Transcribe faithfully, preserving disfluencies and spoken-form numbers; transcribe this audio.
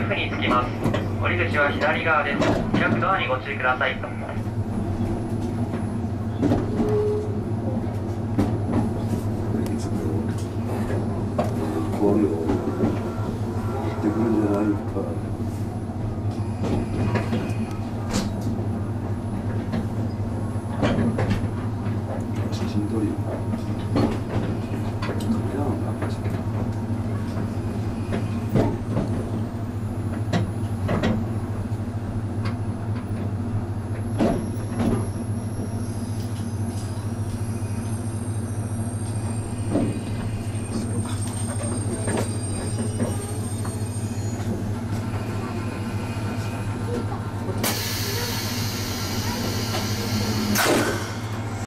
F に着きます。降り口は左側です。開くドアにご注意ください。これを行ってくるんじゃないか。